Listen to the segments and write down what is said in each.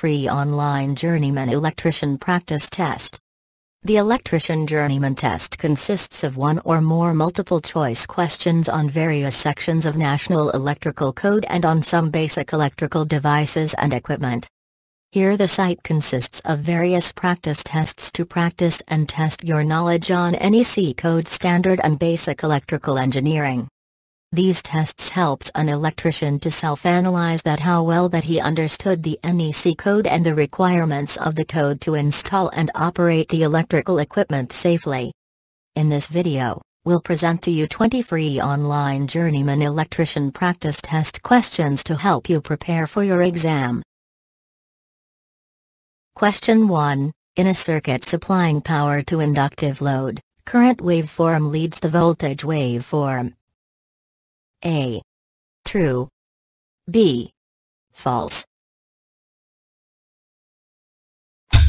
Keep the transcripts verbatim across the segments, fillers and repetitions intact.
free online journeyman electrician practice test. The electrician journeyman test consists of one or more multiple choice questions on various sections of National Electrical Code and on some basic electrical devices and equipment. Here the site consists of various practice tests to practice and test your knowledge on any C-code standard and basic electrical engineering. These tests helps an electrician to self-analyze that how well that he understood the N E C code and the requirements of the code to install and operate the electrical equipment safely. In this video, we'll present to you twenty free online journeyman electrician practice test questions to help you prepare for your exam. Question one. In a circuit supplying power to inductive load, current waveform leads the voltage waveform. A. True. B. False. The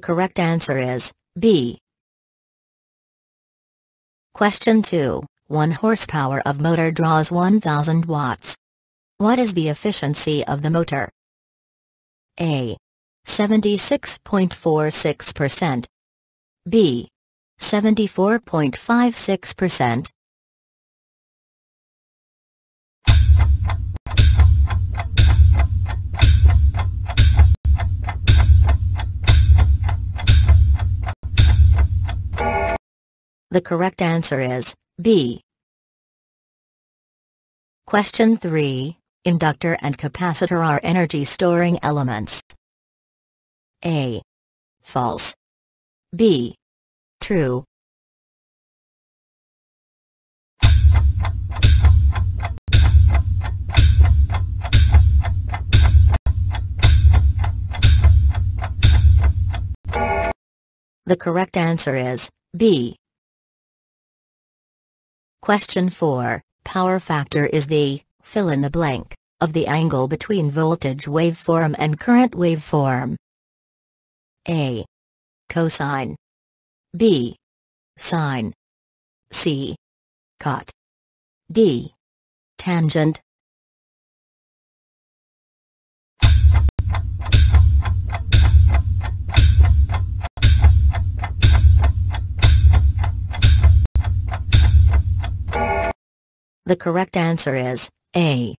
correct answer is B. Question two. One horsepower of motor draws one thousand watts. What is the efficiency of the motor? A. seventy-six point four six percent. B. seventy-four point five six percent. The correct answer is B. Question three. Inductor and capacitor are energy storing elements. A. False. B. True. The correct answer is B. Question four. Power factor is the fill in the blank of the angle between voltage waveform and current waveform. A. Cosine. B. Sine. C. Cot. D. Tangent. The correct answer is A.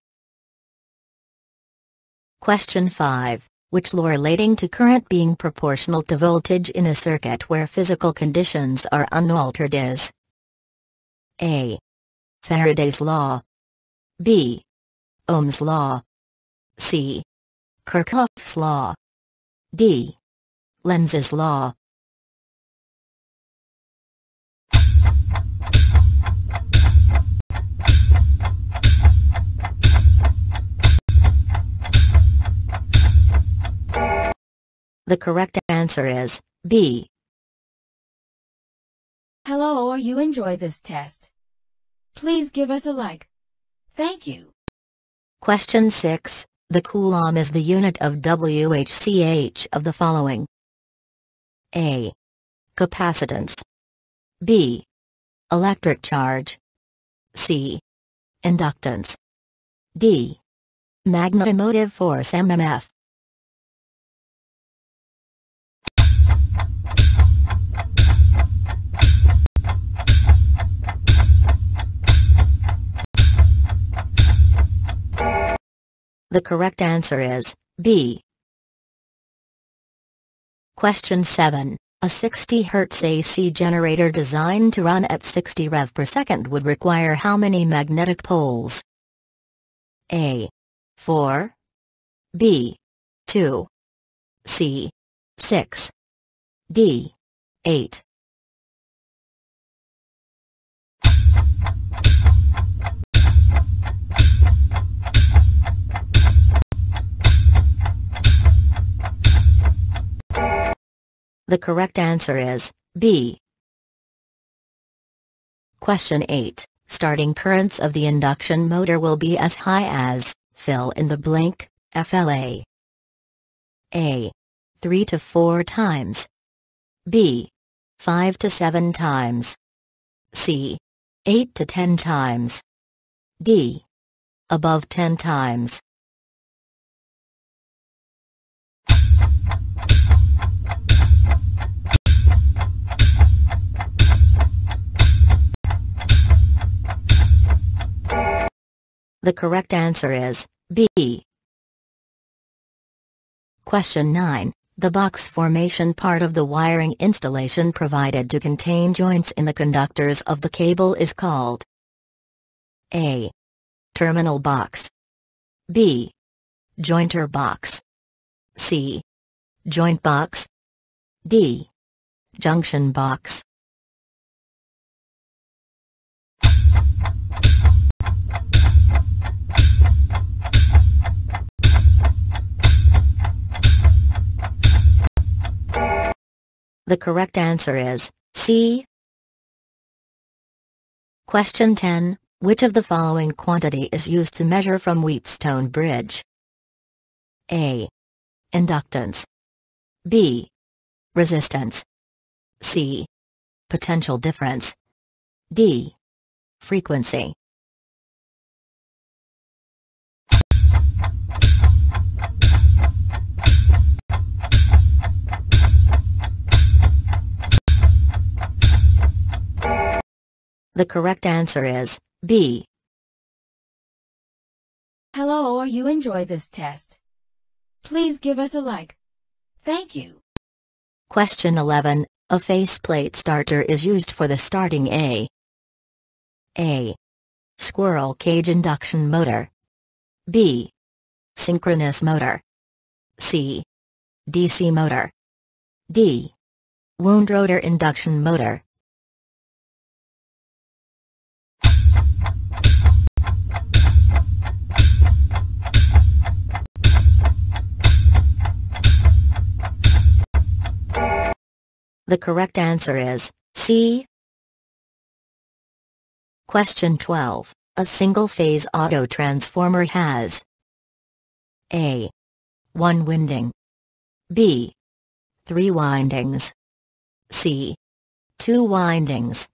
Question five. Which law relating to current being proportional to voltage in a circuit where physical conditions are unaltered is? A. Faraday's Law. B. Ohm's Law. C. Kirchhoff's Law. D. Lenz's Law. The correct answer is B. Hello, or you enjoy this test. Please give us a like. Thank you. Question six. The coulomb is the unit of W H C H of the following. A. Capacitance. B. Electric charge. C. Inductance. D. Magnetic force M M F. The correct answer is B. Question seven. A sixty hertz A C generator designed to run at sixty rev per second would require how many magnetic poles? A. four. B. two. C. six. D. eight. The correct answer is B. Question eight. Starting currents of the induction motor will be as high as, fill in the blank, F L A. A. three to four times. B. five to seven times. C. eight to ten times. D. Above ten times. The correct answer is B. Question nine. The box formation part of the wiring installation provided to contain joints in the conductors of the cable is called A. Terminal box. B. Jointer box. C. Joint box. D. Junction box. The correct answer is C. Question ten. Which of the following quantity is used to measure from Wheatstone Bridge? A. Inductance. B. Resistance. C. Potential difference. D. Frequency. The correct answer is B. Hello, or you enjoy this test. Please give us a like. Thank you. Question eleven. A faceplate starter is used for the starting A. A. Squirrel cage induction motor. B. Synchronous motor. C. D C motor. D. Wound rotor induction motor. The correct answer is C. Question twelve. A single-phase auto transformer has A. One winding. B. Three windings. C. Two windings.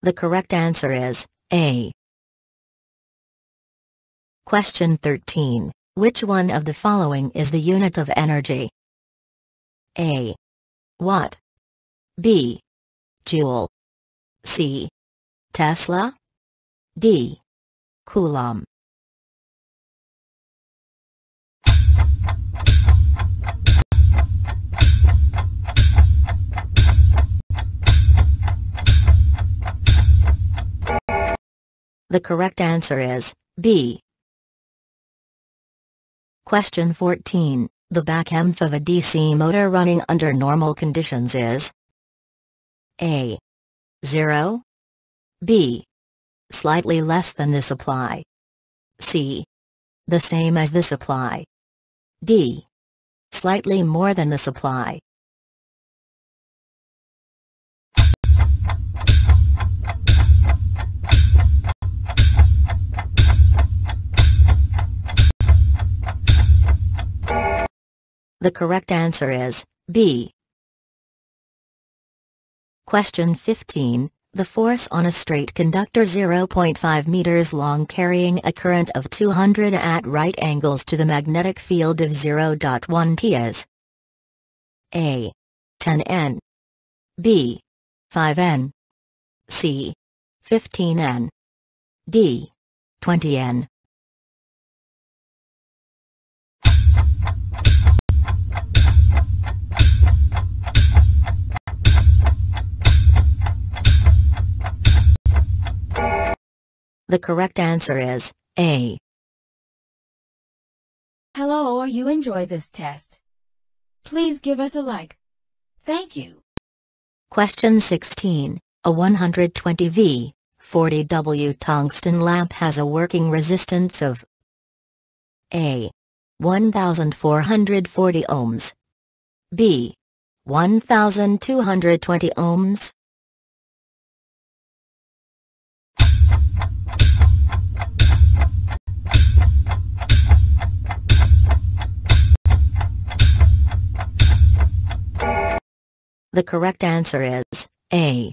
The correct answer is A. Question thirteen. Which one of the following is the unit of energy? A. Watt. B. Joule. C. Tesla. D. Coulomb. The correct answer is B. Question fourteen. The back E M F of a D C motor running under normal conditions is A. Zero. B. Slightly less than the supply. C. The same as the supply. D. Slightly more than the supply. The correct answer is B. Question fifteen. The force on a straight conductor zero point five meters long carrying a current of two hundred at right angles to the magnetic field of zero point one T is A. ten N. B. five N. C. fifteen N. D. twenty N. The correct answer is A. Hello, or you enjoy this test. Please give us a like. Thank you. Question sixteen. A one hundred twenty volt, forty watt tungsten lamp has a working resistance of A. one thousand four hundred forty ohms. B. one thousand two hundred twenty ohms. The correct answer is A.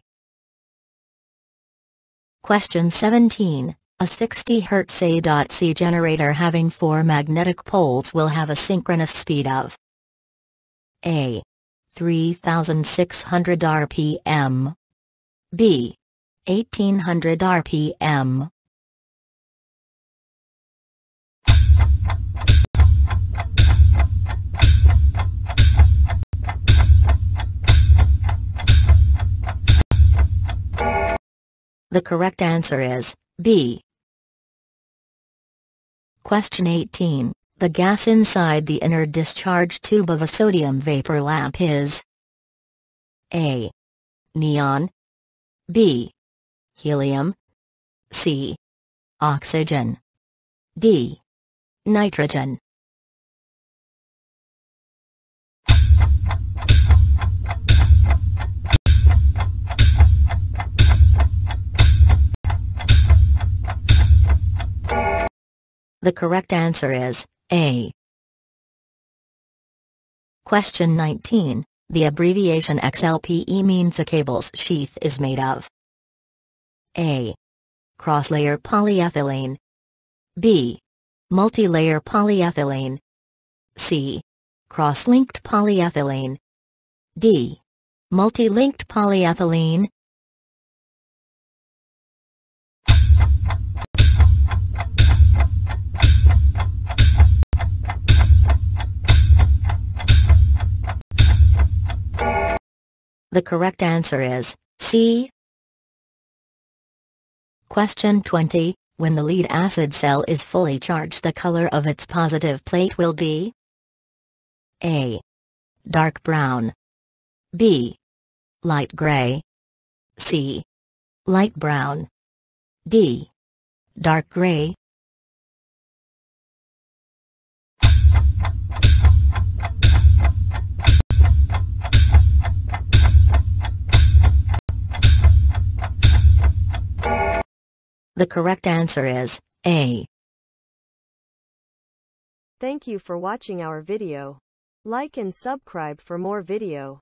Question seventeen. A sixty hertz A C generator having four magnetic poles will have a synchronous speed of A. three thousand six hundred R P M, B. eighteen hundred R P M. The correct answer is B. Question eighteen. The gas inside the inner discharge tube of a sodium vapor lamp is A. Neon, B. Helium, C. Oxygen, D. Nitrogen. The correct answer is A. Question nineteen. The abbreviation X L P E means a cable's sheath is made of A. Cross-layer polyethylene, B. Multi-layer polyethylene, C. Cross-linked polyethylene, D. Multi-linked polyethylene. The correct answer is C. Question twenty. When the lead acid cell is fully charged, the color of its positive plate will be A. Dark brown, B. Light gray, C. Light brown, D. Dark gray. The correct answer is A. Thank you for watching our video. Like and subscribe for more video.